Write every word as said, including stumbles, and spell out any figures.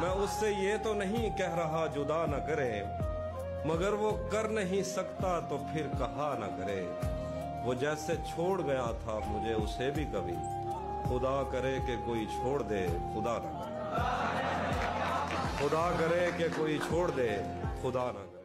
मैं उससे ये तो नहीं कह रहा जुदा न करे, मगर वो कर नहीं सकता तो फिर कहा न करे। वो जैसे छोड़ गया था मुझे उसे भी कभी, खुदा करे कि कोई छोड़ दे खुदा न करे, खुदा करे कि कोई छोड़ दे खुदा न करे।